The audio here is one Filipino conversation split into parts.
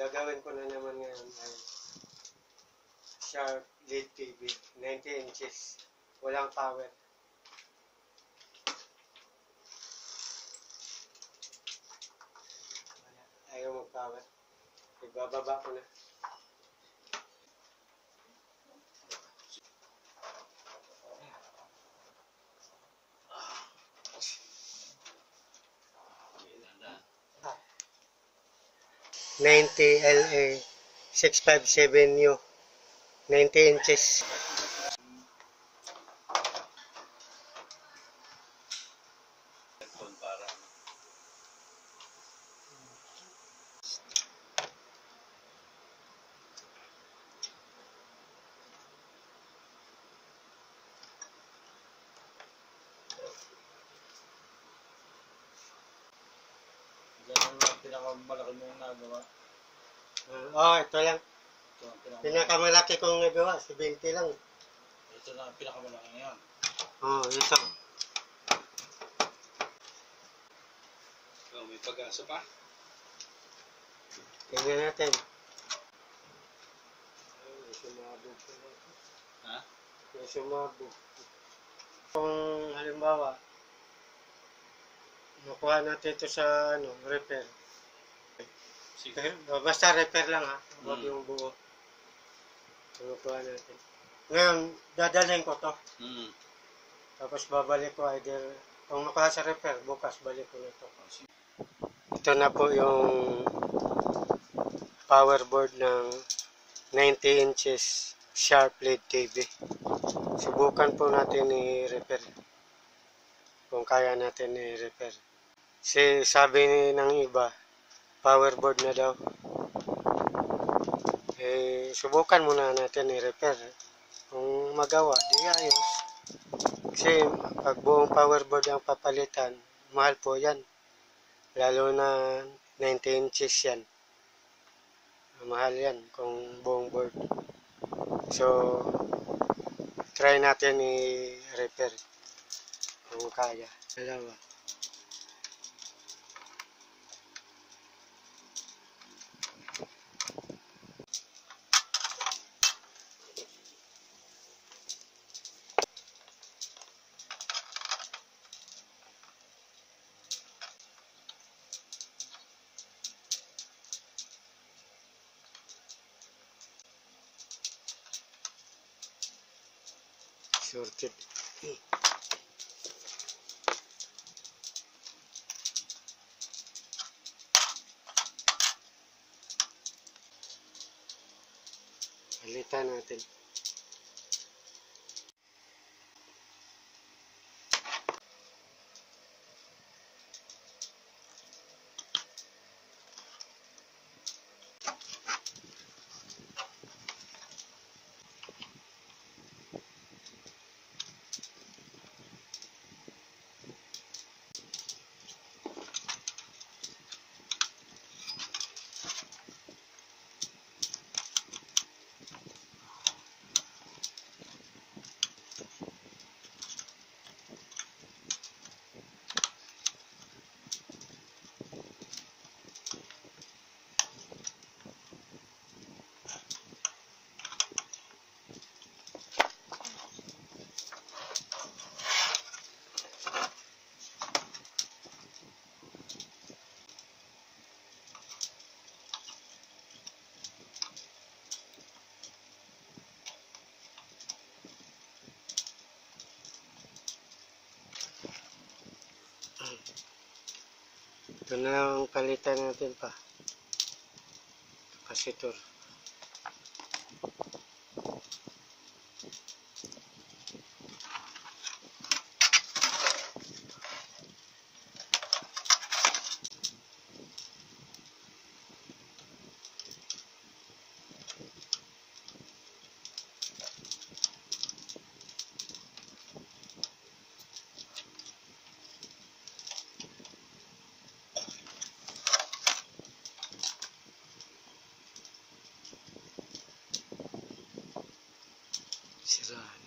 gagawin ko na naman ngayon ay Sharp LED TV 90 inches walang power. Ayaw mag power, ibababa ko na. Ah. 90LA 657U 90 inches. Pinakamalaki mo yung nagawa? Oo, ito lang. Pinakamalaki kong nagawa, 70 lang. Ito lang ang pinakamalaki ngayon. Oo, ito. Oh, may pag-asa pa? Tingnan natin. May sumabog. Ha? May sumabog. Kung halimbawa, nakuha natin ito sa ano, repair. Basta repair lang ha, huwag yung buo. Nakuha natin. Ngayon, dadalhin ko to. Tapos babalik ko either, kung nakuha sa repair, bukas balik ko na to. Ito na po yung power board ng 90 inches Sharp LED TV. Subukan po natin i-repair. Kung kaya natin i-repair. Kasi sabi ng iba, powerboard na daw. Eh, subukan muna natin i-repair. Kung magawa, di ayos. Kasi pag buong powerboard ang papalitan, mahal po yan. Lalo na 90 inches yan. Mahal yan kung buong board. So, try natin i-repair. Kung kaya. Dalawa. Sorted. Palitan natin. Ito na ang palitan natin pa. Capacitor. Siraan.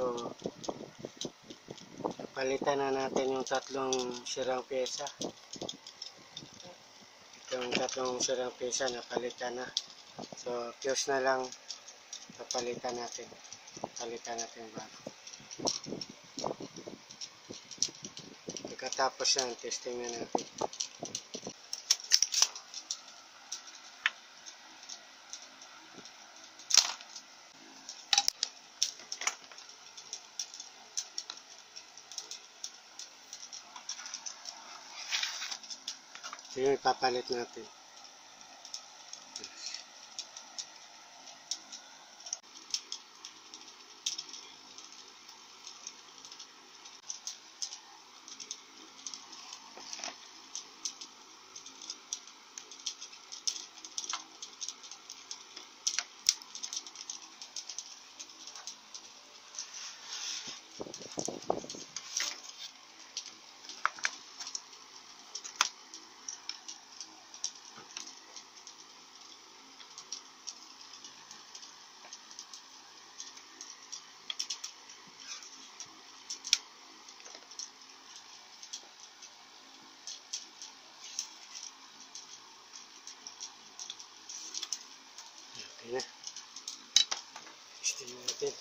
So, palitan na natin yung tatlong sirang pyesa. Yung tatlong sirang pyesa napalitan na. So, fuse na lang napalitan natin. Palitan natin bago. Pagkatapos yan, testing na natin. So yun, ipapalit natin. Nah, testing natin.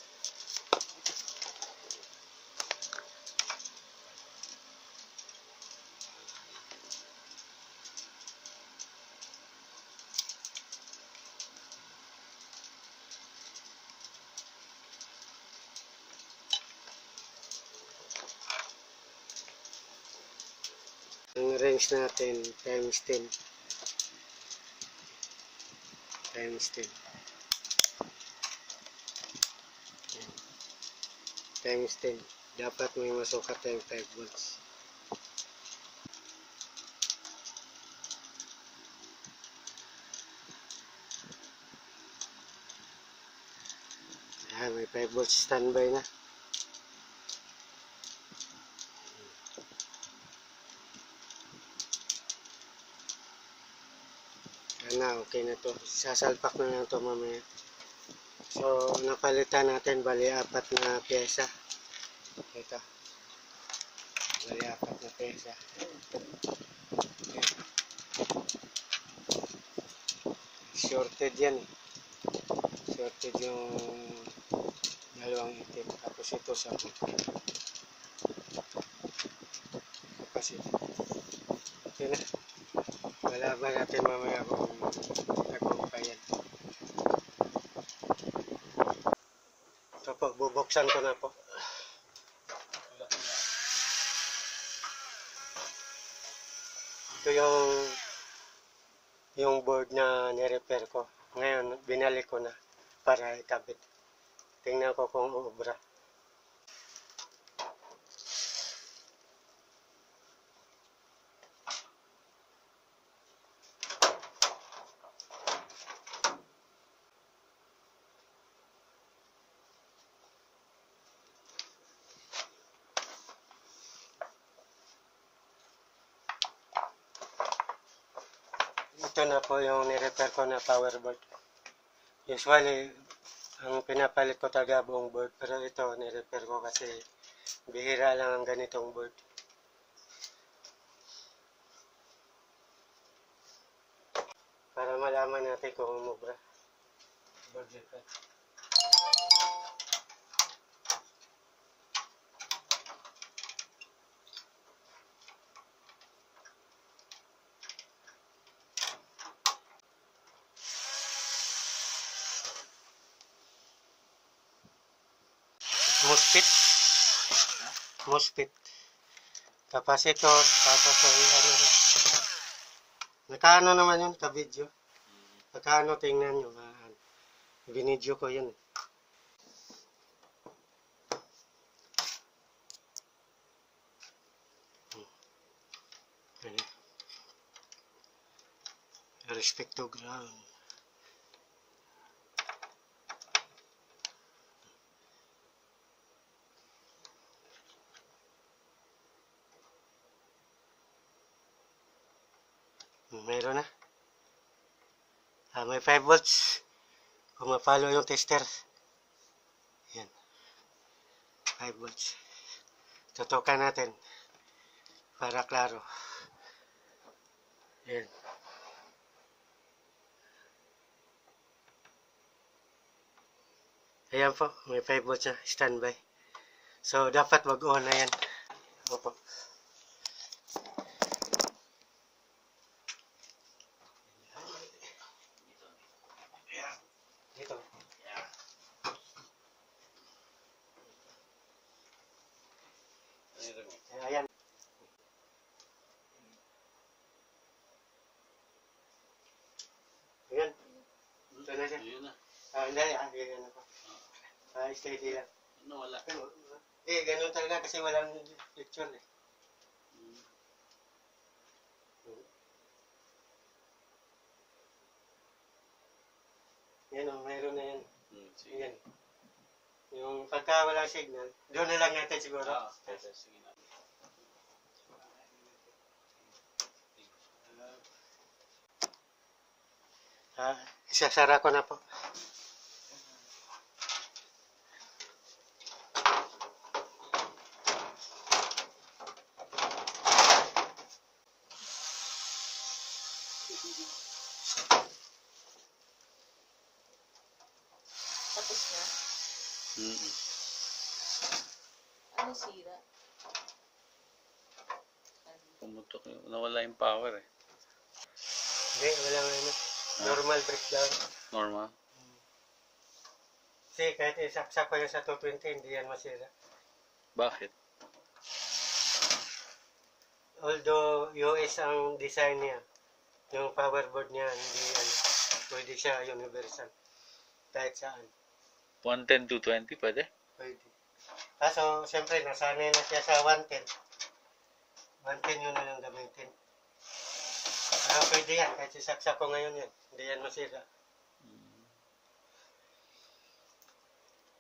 Ang range natin times 10. Dapat may masukat tayong 5 volts. Ayan, may 5 volts standby na. Ayan, okay na to. Sasalpak na lang to mamaya. So, napalitan natin bali 4 na pyesa. Ito. Bali 4 na pyesa. Okay. Shorted yan. Shorted yung dalawang itim. Tapos ito sa capacitor. Okay na. Malaman natin mamaya kung nagkumpay yan. Po, bubuksan ko na po. Ito yung board na ni-repair ko. Ngayon, binalik ko na para ikabit. Tingnan ko kung uubra. Ito na po yung ni-repair ko na power board. Usually, ang pinapalit ko talaga buong board. Pero ito, ni-repair ko kasi bihira lang ang ganitong board. Para malaman natin kung umubra. Board repair. MOSFET, capacitor, nakaano naman yun, ka-video. Nakaano, tingnan nyo, binidyo ko yun. Respect to ground. Meron na. May 5 volts. Pumapalo yung tester. Yan. 5 volts. Tutukan natin para klaro. Ayan. Ayan po, may 5 volts na standby. So, dapat mag-on na yan. Opo. Ayan. Ayan. Ito na siya. Hindi, ganyan na po. Steady lang. Ano, wala. Eh, ganun talaga kasi walang lecture eh. Yan o, mayroon na yan. Ayan. Yung pagka wala signal, doon na lang natin siguro. Oo, sige na. Isasara ko na po. Tapos na? Ano sira? Pumutok yun. Nawala yung power eh. Hindi, wala na. Normal breakdown. Normal? Kasi kahit isaksak ko yun sa 220, hindi yan masira. Bakit? Although US ang design niya, yung power board niya, hindi yan. Pwede siya universal. Kahit saan. 110 to 20 pwede? Pwede. Kaso, siyempre, nasanay na siya sa 110. 110 yun na yung gamitin. Pero pwede yan. Kahit sisaksa ko ngayon yan. Hindi yan masira.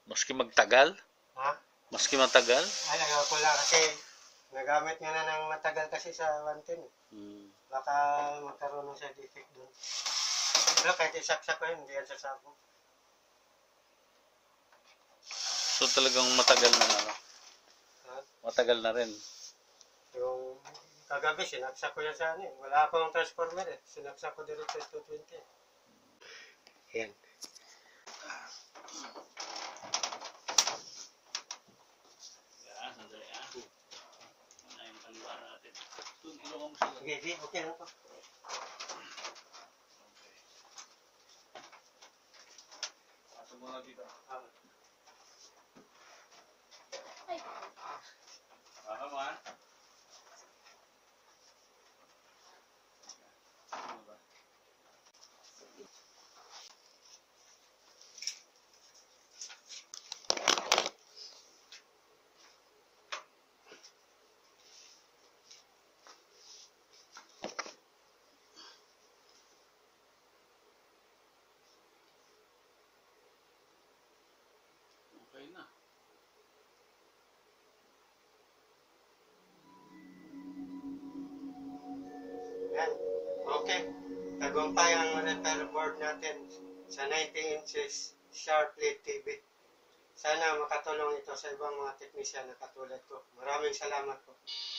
Maski magtagal? Ha? Maski magtagal? Ay, nagawa ko lang kasi nagamit nga na ng matagal kasi sa 110. Baka magkaroon ng side effect doon. Pero kahit sisaksa ko yun, hindi yan sasabog. So talagang matagal na na. Matagal na rin. Yung kagabi, sinaksa ko yan sa ano. Wala akong transformer eh. Sinaksa ko direct sa 220. Ayan. Okay, okay na po. Ato mo na dito. Okay, tagumpay ang repair board natin sa 90 inches Sharp LED TV. Sana makatulong ito sa ibang mga teknisyan na katulad ko. Maraming salamat po.